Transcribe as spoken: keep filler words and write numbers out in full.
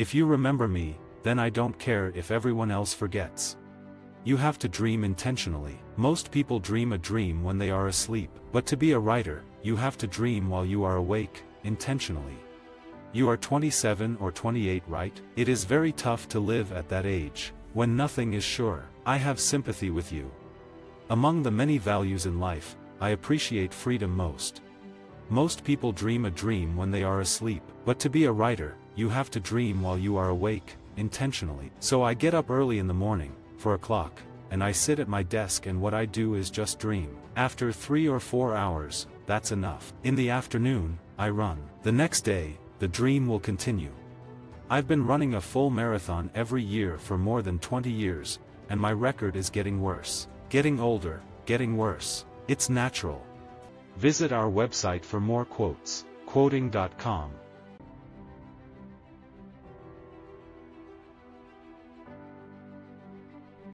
If you remember me, then I don't care if everyone else forgets. You have to dream intentionally. Most people dream a dream when they are asleep, but to be a writer, you have to dream while you are awake, intentionally. You are twenty-seven or twenty-eight, right? It is very tough to live at that age, when nothing is sure. I have sympathy with you. Among the many values in life, I appreciate freedom most. Most people dream a dream when they are asleep, but to be a writer, you have to dream while you are awake, intentionally. So I get up early in the morning, four o'clock, and I sit at my desk, and what I do is just dream. After three or four hours, that's enough. In the afternoon, I run. The next day, the dream will continue. I've been running a full marathon every year for more than twenty years, and my record is getting worse. Getting older, getting worse. It's natural. Visit our website for more quotes, quoting dot com.